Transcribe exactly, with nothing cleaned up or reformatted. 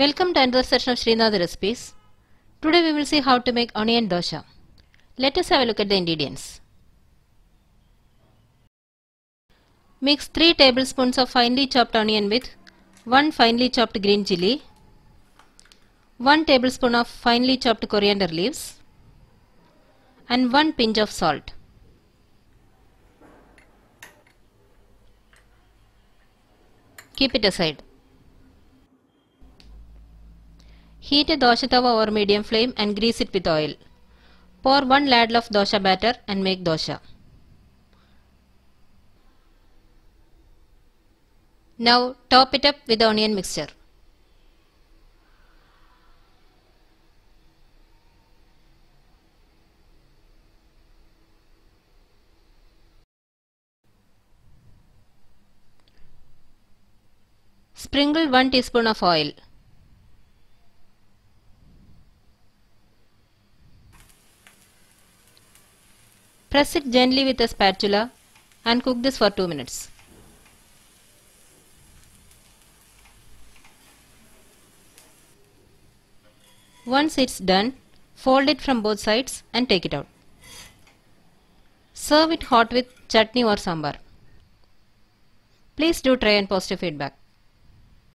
Welcome to another session of Sreenath Recipes. Today we will see how to make onion dosa. Let us have a look at the ingredients. Mix three tablespoons of finely chopped onion with one finely chopped green chilli, one tablespoon of finely chopped coriander leaves and one pinch of salt. Keep it aside. Heat a dosha tawa over medium flame and grease it with oil. Pour one ladle of dosha batter and make dosha. Now top it up with onion mixture. Sprinkle one teaspoon of oil. Press it gently with a spatula and cook this for two minutes. Once it's done, fold it from both sides and take it out. Serve it hot with chutney or sambar. Please do try and post your feedback.